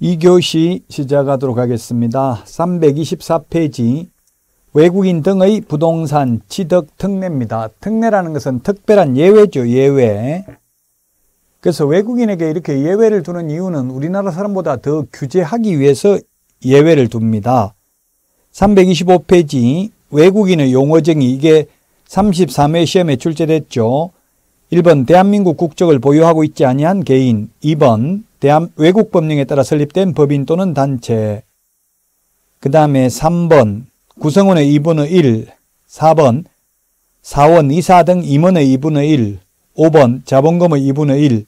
2교시 시작하도록 하겠습니다. 324페이지 외국인 등의 부동산 취득 특례입니다. 특례라는 것은 특별한 예외죠. 예외. 그래서 외국인에게 이렇게 예외를 두는 이유는 우리나라 사람보다 더 규제하기 위해서 예외를 둡니다. 325페이지 외국인의 용어정의, 이게 33회 시험에 출제됐죠. 1번 대한민국 국적을 보유하고 있지 아니한 개인, 2번 외국 법령에 따라 설립된 법인 또는 단체, 그 다음에 3번 구성원의 2분의 1, 4번 사원, 이사 등 임원의 2분의 1, 5번 자본금의 2분의 1,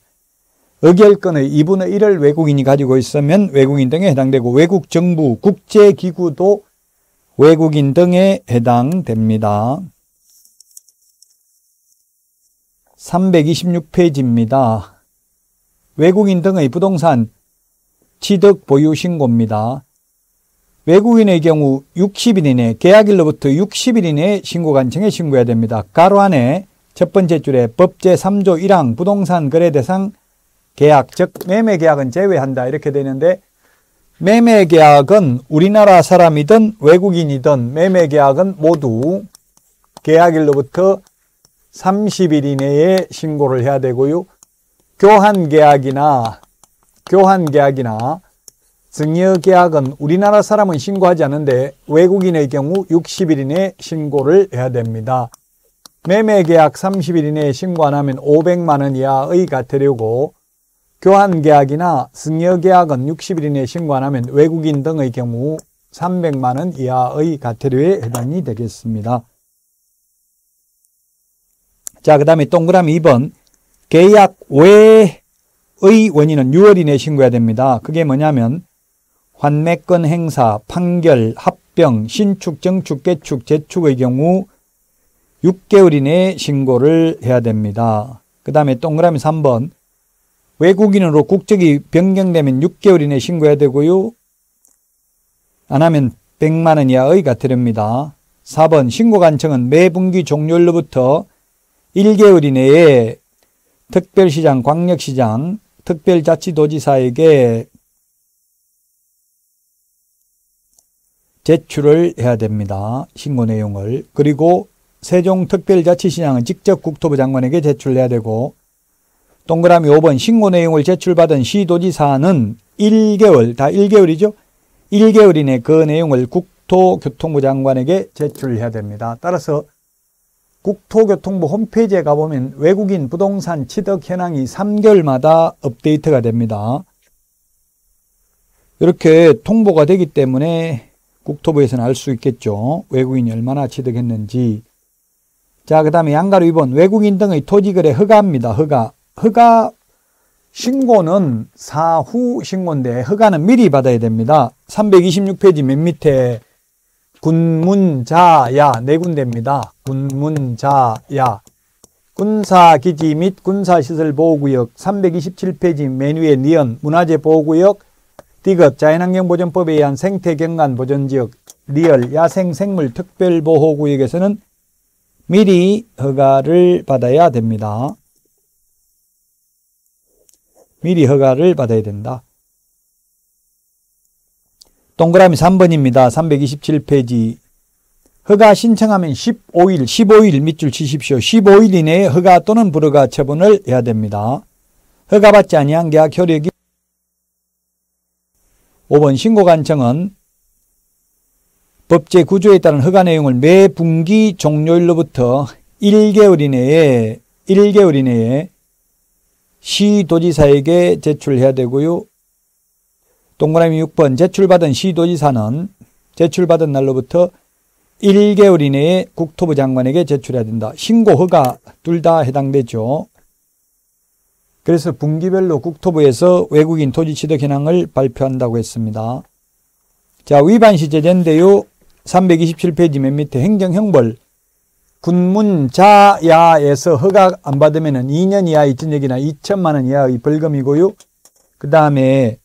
의결권의 2분의 1을 외국인이 가지고 있으면 외국인 등에 해당되고, 외국 정부, 국제기구도 외국인 등에 해당됩니다. 326페이지입니다. 외국인 등의 부동산 취득 보유 신고입니다. 외국인의 경우 60일 이내, 계약일로부터 60일 이내에 신고관청에 신고해야 됩니다. 가로 안에 첫 번째 줄에 법 제3조 1항 부동산 거래 대상 계약, 즉 매매계약은 제외한다, 이렇게 되는데, 매매계약은 우리나라 사람이든 외국인이든 매매계약은 모두 계약일로부터 30일 이내에 신고를 해야 되고요. 교환계약이나 증여계약은 우리나라 사람은 신고하지 않는데 외국인의 경우 60일 이내에 신고를 해야 됩니다. 매매계약 30일 이내에 신고 안 하면 500만 원 이하의 과태료고, 교환계약이나 증여계약은 60일 이내에 신고 안 하면 외국인 등의 경우 300만 원 이하의 과태료에 해당이 되겠습니다. 자, 그 다음에 동그라미 2번 계약 외의 원인은 6월 이내에 신고해야 됩니다. 그게 뭐냐면 환매권 행사, 판결, 합병, 신축, 증축, 개축, 재축의 경우 6개월 이내에 신고를 해야 됩니다. 그 다음에 동그라미 3번 외국인으로 국적이 변경되면 6개월 이내에 신고해야 되고요. 안 하면 100만 원 이하의 과태료입니다. 4번 신고관청은 매 분기 종료일로부터 1개월 이내에 특별시장, 광역시장, 특별자치도지사에게 제출을 해야 됩니다. 신고 내용을. 그리고 세종특별자치시장은 직접 국토부 장관에게 제출해야 되고, 동그라미 5번 신고 내용을 제출받은 시도지사는 1개월, 다 1개월이죠? 1개월 이내 그 내용을 국토교통부 장관에게 제출해야 됩니다. 따라서 국토교통부 홈페이지에 가보면 외국인 부동산 취득 현황이 3개월마다 업데이트가 됩니다. 이렇게 통보가 되기 때문에 국토부에서는 알 수 있겠죠. 외국인이 얼마나 취득했는지. 자, 그 다음에 양가로 2번 외국인 등의 토지거래 허가입니다. 허가 신고는 사후 신고인데 허가는 미리 받아야 됩니다. 326페이지 맨 밑에 군문자야, 네 군데입니다. 군문자야, 군사기지 및 군사시설보호구역, 327페이지 맨 위에 니은, 문화재보호구역, 디귿, 자연환경보전법에 의한 생태경관보전지역, 리을, 야생생물특별보호구역에서는 미리 허가를 받아야 됩니다. 미리 허가를 받아야 된다. 동그라미 3번입니다. 327페이지. 허가 신청하면 15일 밑줄 치십시오. 15일 이내에 허가 또는 불허가 처분을 해야 됩니다. 허가받지 아니한 계약 효력이 5번 신고관청은 법제 9조에 따른 허가 내용을 매 분기 종료일로부터 1개월 이내에 시도지사에게 제출해야 되고요. 동그라미 6번 제출받은 시도지사는 제출받은 날로부터 1개월 이내에 국토부 장관에게 제출해야 된다. 신고, 허가 둘 다 해당되죠. 그래서 분기별로 국토부에서 외국인 토지 취득 현황을 발표한다고 했습니다. 자, 위반시 제재인데요. 327페이지 맨 밑에 행정형벌 군문자야에서 허가 안 받으면 2년 이하의 징역이나 2천만 원 이하의 벌금이고요. 그 다음에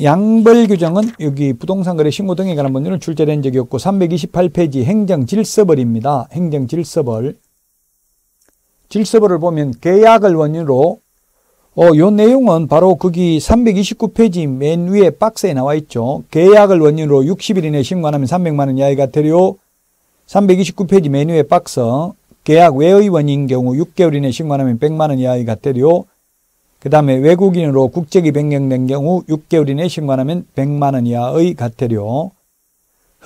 양벌 규정은 여기 부동산 거래 신고 등에 관한 법률은 출제된 적이 없고, 328페이지 행정질서벌입니다. 행정질서벌을 보면 계약을 원인으로 요 내용은 바로 거기 329페이지 맨 위에 박스에 나와 있죠. 계약을 원인으로 60일 이내에 신고하면 300만원 이하가 되려. 329페이지 맨 위에 박스. 계약 외의 원인 경우 6개월 이내에 신고하면 100만원 이하가 되려. 그 다음에 외국인으로 국적이 변경된 경우 6개월 이내에 신고하면 100만원 이하의 과태료.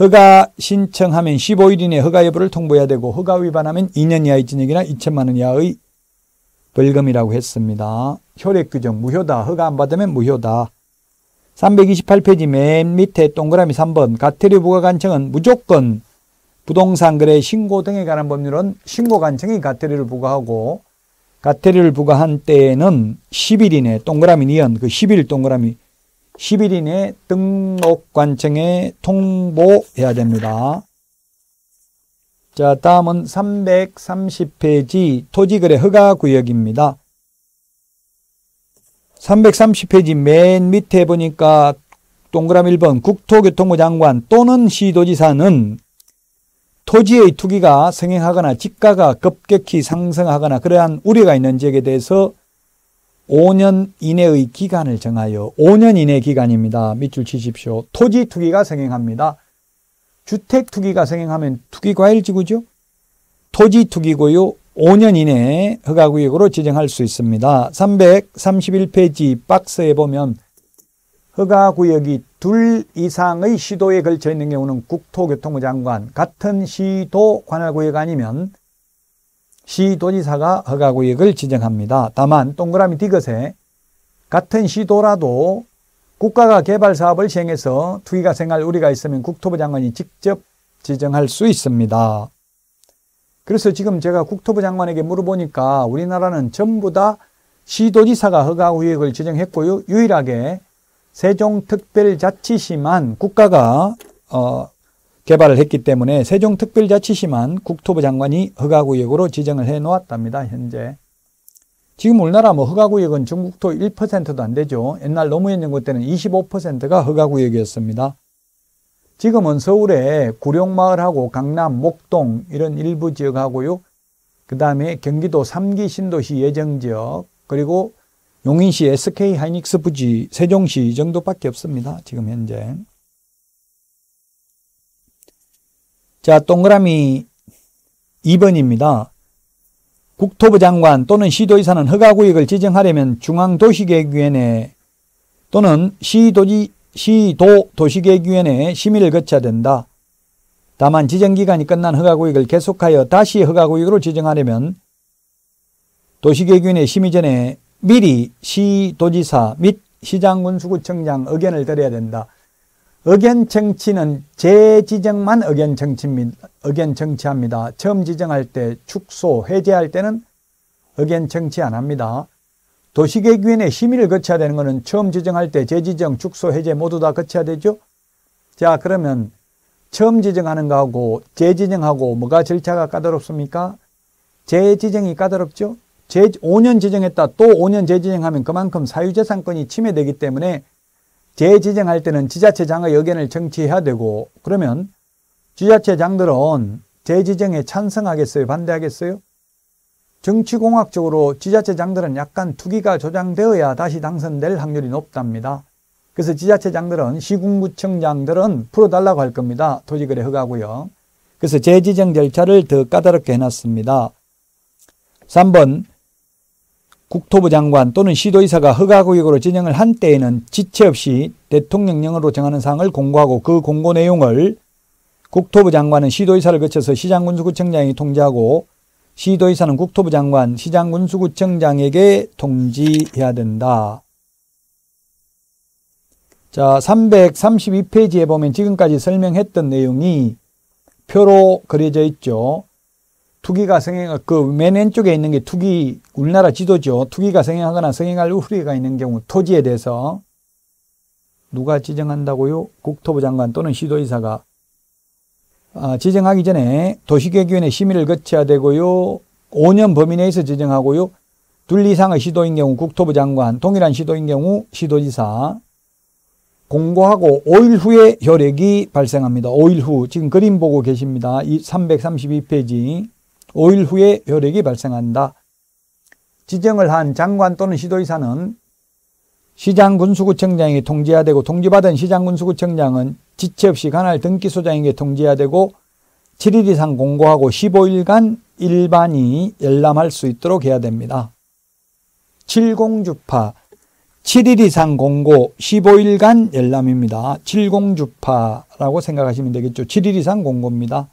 허가 신청하면 15일 이내 허가 여부를 통보해야 되고 허가 위반하면 2년 이하의 징역이나 2천만원 이하의 벌금이라고 했습니다. 효력 규정 무효다. 허가 안 받으면 무효다. 328페이지 맨 밑에 동그라미 3번 과태료 부과 관청은 무조건 부동산 거래 신고 등에 관한 법률은 신고 관청이 과태료를 부과하고 과태료를 부과한 때에는 10일 이내 동그라미 니은 그 10일 동그라미 10일 이내 등록관청에 통보해야 됩니다. 자, 다음은 330페이지 토지거래 허가구역입니다. 330페이지 맨 밑에 보니까 동그라미 1번 국토교통부 장관 또는 시도지사는 토지의 투기가 성행하거나 집가가 급격히 상승하거나 그러한 우려가 있는 지역에 대해서 5년 이내의 기간을 정하여 5년 이내 기간입니다. 밑줄 치십시오. 토지 투기가 성행합니다. 주택 투기가 성행하면 투기과열지구죠. 토지 투기고요. 5년 이내에 허가구역으로 지정할 수 있습니다. 331페이지 박스에 보면 허가구역이 둘 이상의 시도에 걸쳐 있는 경우는 국토교통부 장관, 같은 시도 관할구역 아니면 시도지사가 허가구역을 지정합니다. 다만 동그라미 디귿에 같은 시도라도 국가가 개발사업을 시행해서 투기가 생할 우려가 있으면 국토부 장관이 직접 지정할 수 있습니다. 그래서 지금 제가 국토부 장관에게 물어보니까 우리나라는 전부 다 시도지사가 허가구역을 지정했고요. 유일하게 세종특별자치시만 국가가 개발을 했기 때문에 세종특별자치시만 국토부 장관이 허가구역으로 지정을 해놓았답니다. 현재 지금 우리나라 허가구역은 전국토 1%도 안 되죠. 옛날 노무현 정부 때는 25%가 허가구역이었습니다. 지금은 서울의 구룡마을하고 강남, 목동 이런 일부 지역하고요. 그 다음에 경기도 3기 신도시 예정지역 그리고 용인시 SK하이닉스 부지, 세종시 이 정도밖에 없습니다. 지금 현재. 자, 동그라미 2번입니다. 국토부 장관 또는 시도지사는 허가구역을 지정하려면 중앙도시계획위원회 또는 시도도시계획위원회 심의를 거쳐야 된다. 다만 지정기간이 끝난 허가구역을 계속하여 다시 허가구역으로 지정하려면 도시계획위원회 심의 전에 미리 시도지사 및 시장군수구청장 의견을 드려야 된다. 의견 청취는 재지정만 의견 청취합니다. 처음 지정할 때 축소, 해제할 때는 의견 청취 안 합니다. 도시계획위원회 심의를 거쳐야 되는 것은 처음 지정할 때 재지정, 축소, 해제 모두 다 거쳐야 되죠. 자, 그러면 처음 지정하는 거하고 재지정하고 뭐가 절차가 까다롭습니까? 재지정이 까다롭죠. 5년 지정했다 또 5년 재지정하면 그만큼 사유재산권이 침해되기 때문에 재지정할 때는 지자체장의 의견을 청취해야 되고 그러면 지자체장들은 재지정에 찬성하겠어요? 반대하겠어요? 정치공학적으로 지자체장들은 약간 투기가 조장되어야 다시 당선될 확률이 높답니다. 그래서 지자체장들은 시군구청장들은 풀어달라고 할 겁니다. 토지거래 허가고요. 그래서 재지정 절차를 더 까다롭게 해놨습니다. 3번 국토부 장관 또는 시도지사가 허가구역으로 지정을 한 때에는 지체 없이 대통령령으로 정하는 사항을 공고하고 그 공고 내용을 국토부 장관은 시도지사를 거쳐서 시장군수구청장이 통지하고 시도지사는 국토부 장관, 시장군수구청장에게 통지해야 된다. 자, 332페이지에 보면 지금까지 설명했던 내용이 표로 그려져 있죠. 투기가 성행, 그 맨 왼쪽에 있는 게 투기, 우리나라 지도죠. 투기가 성행하거나 성행할 우려가 있는 경우 토지에 대해서 누가 지정한다고요? 국토부 장관 또는 시도지사가 지정하기 전에 도시계획위원회 심의를 거쳐야 되고요. 5년 범위 내에서 지정하고요. 둘 이상의 시도인 경우 국토부 장관, 동일한 시도인 경우 시도지사 공고하고 5일 후에 효력이 발생합니다. 5일 후, 지금 그림 보고 계십니다. 이 332페이지. 5일 후에 효력이 발생한다. 지정을 한 장관 또는 시도의사는 시장군수구청장에게 통지해야 되고, 통지받은 시장군수구청장은 지체 없이 관할 등기소장에게 통지해야 되고, 7일 이상 공고하고 15일간 일반이 열람할 수 있도록 해야 됩니다. 70주파 7일 이상 공고 15일간 열람입니다. 70주파라고 생각하시면 되겠죠. 7일 이상 공고입니다.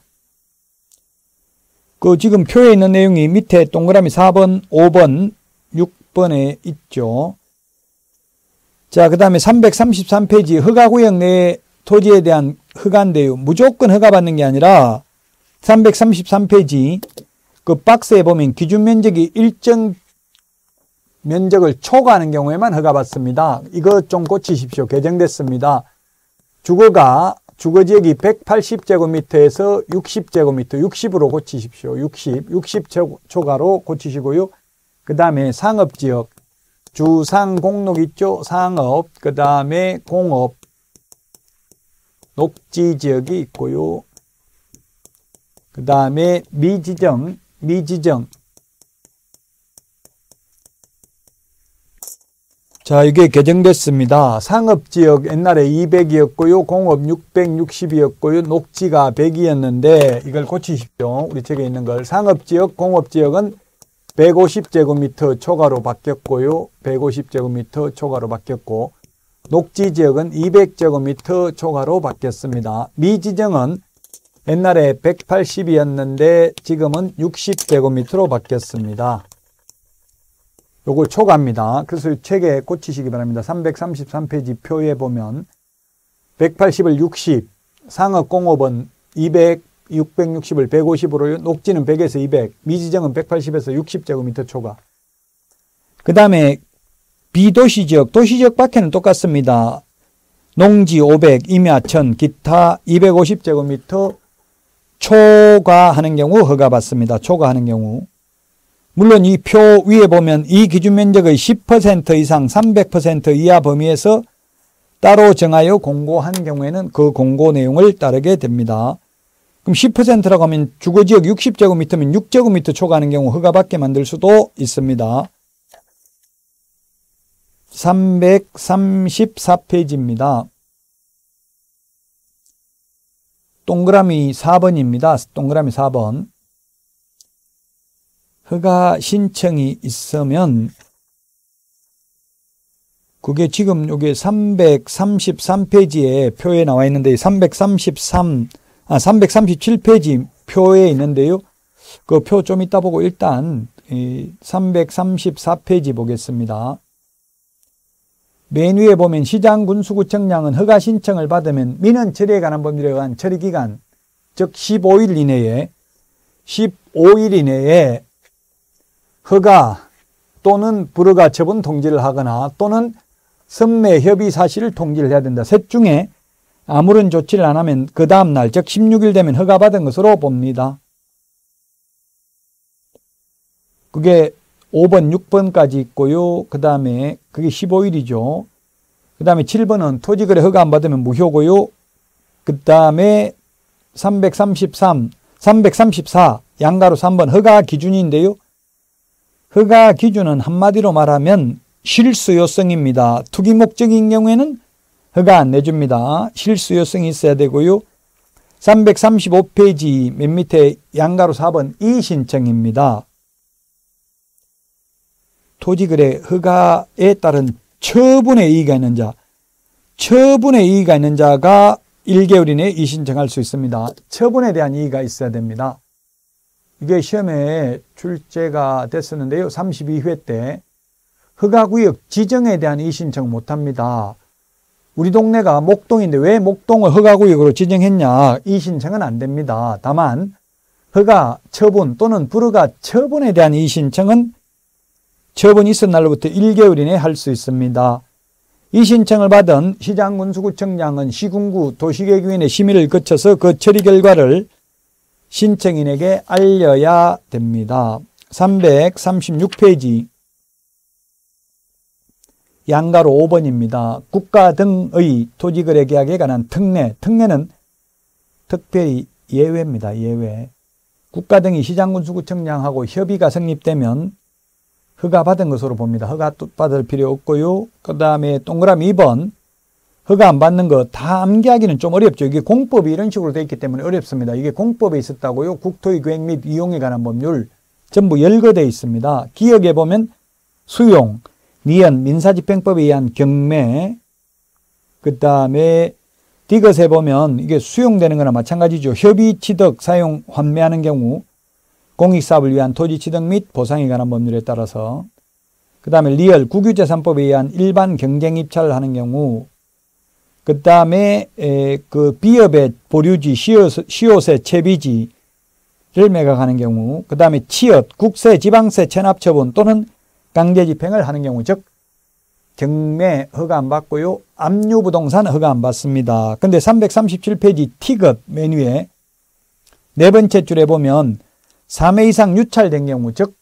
그 지금 표에 있는 내용이 밑에 동그라미 4번, 5번, 6번에 있죠. 자, 그 다음에 333페이지 허가구역 내 토지에 대한 허가인데요. 무조건 허가받는 게 아니라 333페이지 그 박스에 보면 기준 면적이 일정 면적을 초과하는 경우에만 허가받습니다. 이것 좀 고치십시오. 개정됐습니다. 주거가 주거지역이 180제곱미터에서 60제곱미터 60으로 고치십시오. 60 초과로 고치시고요. 그 다음에 상업지역 주상공록 있죠? 상업, 그 다음에 공업, 녹지지역이 있고요. 그 다음에 미지정. 자, 이게 개정됐습니다. 상업지역 옛날에 200이었고요. 공업 660이었고요. 녹지가 100이었는데 이걸 고치십시오. 우리 책에 있는 걸. 상업지역, 공업지역은 150제곱미터 초과로 바뀌었고요. 150제곱미터 초과로 바뀌었고, 녹지지역은 200제곱미터 초과로 바뀌었습니다. 미지정은 옛날에 180이었는데 지금은 60제곱미터로 바뀌었습니다. 요거 초과입니다. 그래서 책에 고치시기 바랍니다. 333페이지 표에 보면 180을 60, 상업공업은 200, 660을 150으로, 녹지는 100에서 200, 미지정은 180에서 60제곱미터 초과. 그 다음에 비도시지역, 도시지역 밖에는 똑같습니다. 농지 500, 임야 1000, 기타 250제곱미터 초과하는 경우 허가받습니다. 초과하는 경우. 물론 이 표 위에 보면 이 기준 면적의 10% 이상 300% 이하 범위에서 따로 정하여 공고한 경우에는 그 공고 내용을 따르게 됩니다. 그럼 10%라고 하면 주거지역 60제곱미터면 6제곱미터 초과하는 경우 허가받게 만들 수도 있습니다. 334페이지입니다. 동그라미 4번입니다. 동그라미 4번. 허가 신청이 있으면, 그게 지금 여기 333페이지에 표에 나와 있는데 337페이지 표에 있는데요. 그 표 좀 이따 보고 일단 334페이지 보겠습니다. 맨 위에 보면 시장군수구청장은 허가 신청을 받으면 민원 처리에 관한 법률에 의한 처리기간, 즉 15일 이내에 허가 또는 불허가 처분 통지를 하거나 또는 선매 협의 사실을 통지를 해야 된다. 셋 중에 아무런 조치를 안 하면 그 다음 날, 즉 16일 되면 허가받은 것으로 봅니다. 그게 5번, 6번까지 있고요. 그 다음에 그게 15일이죠. 그 다음에 7번은 토지거래 허가 안 받으면 무효고요. 그 다음에 334 양가로 3번 허가 기준인데요. 허가 기준은 한마디로 말하면 실수요성입니다. 투기 목적인 경우에는 허가 안 내줍니다. 실수요성이 있어야 되고요. 335페이지 맨 밑에 양가로 4번 이의신청입니다. 토지거래 허가에 따른 처분의 이의가 있는 자, 처분의 이의가 있는 자가 1개월 이내에 이의신청할 수 있습니다. 처분에 대한 이의가 있어야 됩니다. 이게 시험에 출제가 됐었는데요. 32회 때 허가구역 지정에 대한 이의신청 못합니다. 우리 동네가 목동인데 왜 목동을 허가구역으로 지정했냐, 이 신청은 안 됩니다. 다만 허가 처분 또는 불허가 처분에 대한 이 신청은 처분이 있은 날로부터 1개월 이내에 할 수 있습니다. 이 신청을 받은 시장군수구청장은 시군구 도시계획위원회 심의를 거쳐서 그 처리 결과를 신청인에게 알려야 됩니다. 336페이지 양가로 5번입니다. 국가 등의 토지거래 계약에 관한 특례. 특례는 특별히 예외입니다. 예외. 국가 등이 시장군수구청장하고 협의가 성립되면 허가받은 것으로 봅니다. 허가받을 필요 없고요. 그 다음에 동그라미 2번 허가 안 받는 거 다 암기하기는 좀 어렵죠. 이게 공법이 이런 식으로 되어 있기 때문에 어렵습니다. 이게 공법에 있었다고요. 국토의 계획 및 이용에 관한 법률 전부 열거되어 있습니다. 기역에 보면 수용, 미연, 민사집행법에 의한 경매, 그 다음에 디귿에 보면 이게 수용되는 거나 마찬가지죠. 협의, 취득, 사용, 환매하는 경우 공익사업을 위한 토지 취득 및 보상에 관한 법률에 따라서, 그 다음에 리얼, 국유재산법에 의한 일반 경쟁 입찰을 하는 경우, 그 다음에 그 B업의 보류지, 시효세, 채비지를 매각하는 경우, 그 다음에 취업, 국세, 지방세, 체납처분 또는 강제집행을 하는 경우, 즉 경매 허가 안 받고요. 압류부동산 허가 안 받습니다. 근데 337페이지 T급 메뉴에 네 번째 줄에 보면 3회 이상 유찰된 경우, 즉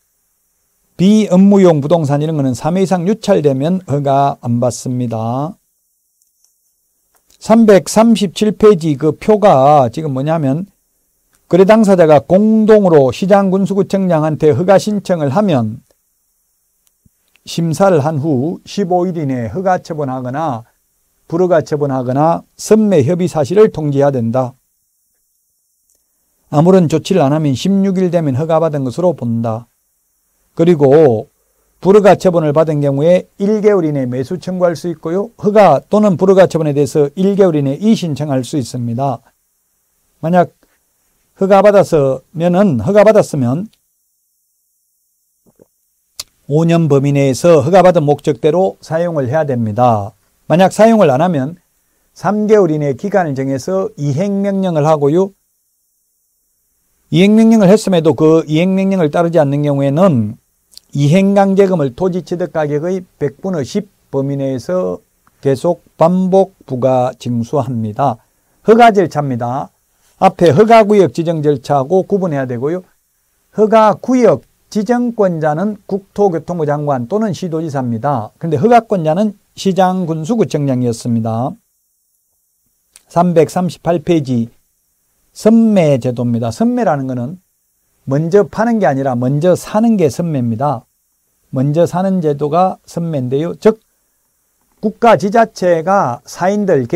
비업무용 부동산 이런 거는 3회 이상 유찰되면 허가 안 받습니다. 337페이지 그 표가 지금 뭐냐면 거래 당사자가 공동으로 시장군수구청장한테 허가 신청을 하면 심사를 한 후 15일 이내에 허가 처분하거나 불허가 처분하거나 선매 협의 사실을 통지해야 된다. 아무런 조치를 안 하면 16일 되면 허가받은 것으로 본다. 그리고 불허가 처분을 받은 경우에 1개월 이내 매수 청구할 수 있고요. 허가 또는 불허가 처분에 대해서 1개월 이내 이신청할 수 있습니다. 만약 허가받았으면 5년 범위 내에서 허가받은 목적대로 사용을 해야 됩니다. 만약 사용을 안 하면 3개월 이내 기간을 정해서 이행명령을 하고요. 이행명령을 했음에도 그 이행명령을 따르지 않는 경우에는 이행강제금을 토지취득가격의 100분의 10 범위 내에서 계속 반복 부과 징수합니다. 허가 절차입니다. 앞에 허가구역 지정 절차하고 구분해야 되고요. 허가구역 지정권자는 국토교통부 장관 또는 시도지사입니다. 그런데 허가권자는 시장군수구청장이었습니다. 338페이지 선매 제도입니다. 선매라는 것은 먼저 파는 게 아니라 먼저 사는 게 선매입니다. 먼저 사는 제도가 선매인데요. 즉 국가 지자체가 사인들,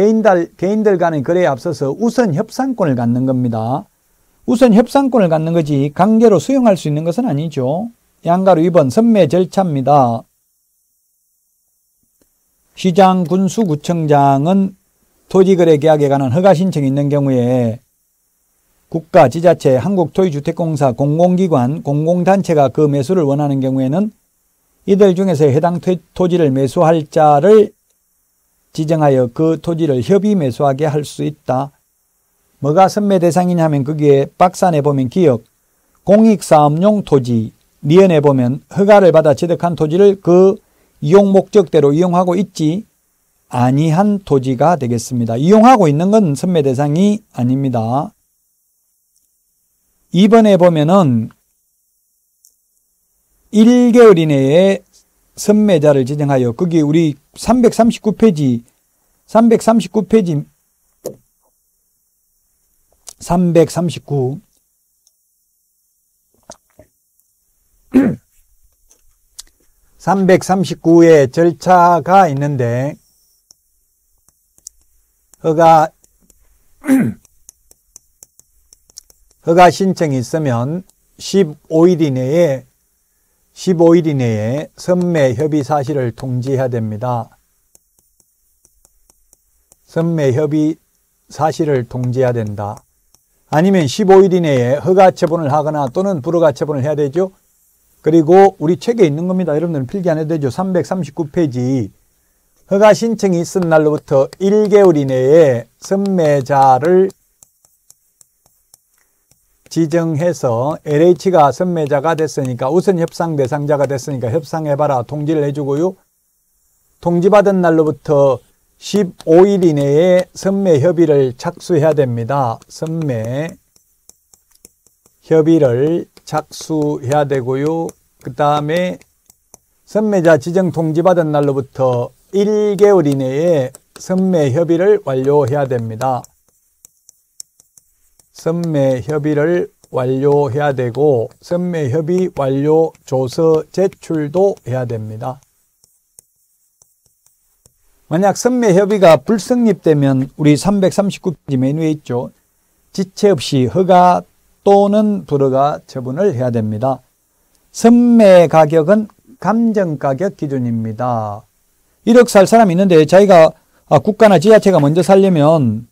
개인들 간의 거래에 앞서서 우선 협상권을 갖는 겁니다. 우선 협상권을 갖는 거지 강제로 수용할 수 있는 것은 아니죠. 양가로 2번 선매 절차입니다. 시장, 군수, 구청장은 토지거래 계약에 관한 허가 신청이 있는 경우에 국가, 지자체, 한국토지주택공사, 공공기관, 공공단체가 그 매수를 원하는 경우에는 이들 중에서 해당 토지를 매수할 자를 지정하여 그 토지를 협의 매수하게 할 수 있다. 뭐가 선매 대상이냐면 거기에 박스 안에 보면 기역, 공익사업용 토지, 리언에 보면 허가를 받아 취득한 토지를 그 이용 목적대로 이용하고 있지 아니한 토지가 되겠습니다. 이용하고 있는 건 선매 대상이 아닙니다. 2번에 보면은 1개월 이내에 선매자를 지정하여, 거기 우리 339의 절차가 있는데 허가 신청이 있으면 15일 이내에 선매 협의 사실을 통지해야 됩니다. 선매 협의 사실을 통지해야 된다. 아니면 15일 이내에 허가 처분을 하거나 또는 불허가 처분을 해야 되죠. 그리고 우리 책에 있는 겁니다. 여러분들은 필기 안 해도 되죠. 339페이지 허가 신청이 있은 날로부터 1개월 이내에 선매자를 지정해서 LH가 선매자가 됐으니까 우선 협상 대상자가 됐으니까 협상해봐라 통지를 해주고요. 통지받은 날로부터 15일 이내에 선매 협의를 착수해야 됩니다. 선매 협의를 착수해야 되고요. 그 다음에 선매자 지정 통지받은 날로부터 1개월 이내에 선매 협의를 완료해야 됩니다. 선매 협의를 완료해야 되고 선매협의 완료 조서 제출도 해야 됩니다. 만약 선매협의가 불성립되면 우리 339페이지 메뉴에 있죠. 지체 없이 허가 또는 불허가 처분을 해야 됩니다. 선매 가격은 감정가격 기준입니다. 1억 살 사람이 있는데 자기가 국가나 지자체가 먼저 살려면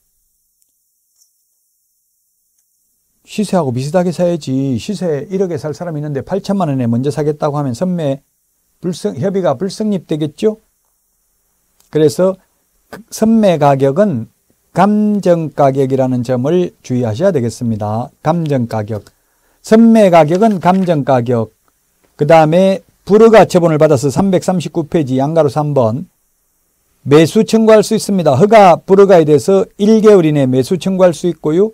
시세하고 비슷하게 사야지. 시세 1억에 살 사람이 있는데 8천만 원에 먼저 사겠다고 하면 선매 협의가 불성립되겠죠. 그래서 선매 가격은 감정가격이라는 점을 주의하셔야 되겠습니다. 감정가격. 선매 가격은 감정가격. 그 다음에 불허가 처분을 받아서 339페이지 양가로 3번. 매수 청구할 수 있습니다. 허가, 불허가에 대해서 1개월 이내 매수 청구할 수 있고요.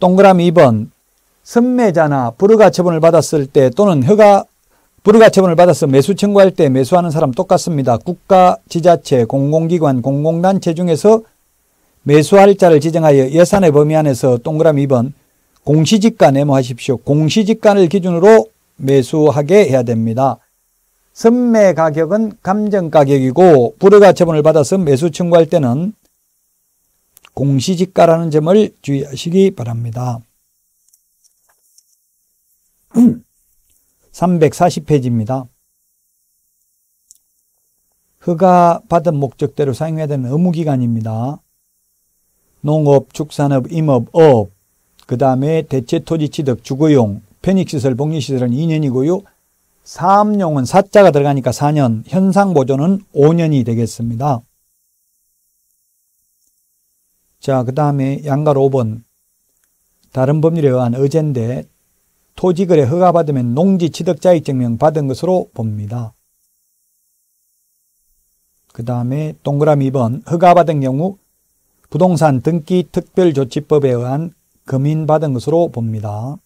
동그라미 2번. 선매자나 불허가 처분을 받았을 때 또는 허가, 불허가 처분을 받아서 매수 청구할 때 매수하는 사람 똑같습니다. 국가, 지자체, 공공기관, 공공단체 중에서 매수할 자를 지정하여 예산의 범위 안에서 동그라미 2번 공시지가 메모하십시오. 공시지가를 기준으로 매수하게 해야 됩니다. 선매 가격은 감정가격이고 불허가 처분을 받아서 매수 청구할 때는 공시지가라는 점을 주의하시기 바랍니다. 340페이지입니다. 허가 받은 목적대로 사용해야 되는 의무기간입니다. 농업, 축산업, 임업, 어업, 그 다음에 대체토지 취득, 주거용, 편익시설, 복리시설은 2년이고요. 사업용은 사자가 들어가니까 4년, 현상보존은 5년이 되겠습니다. 자, 그 다음에 양가로 5번. 다른 법률에 의한 의제인데 토지거래 허가받으면 농지 취득자의 증명 받은 것으로 봅니다. 그 다음에 동그라미 2번. 허가받은 경우 부동산 등기 특별조치법에 의한 금인받은 것으로 봅니다.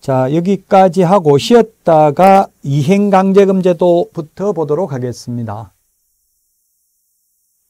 자, 여기까지 하고 쉬었다가 이행강제금제도부터 보도록 하겠습니다.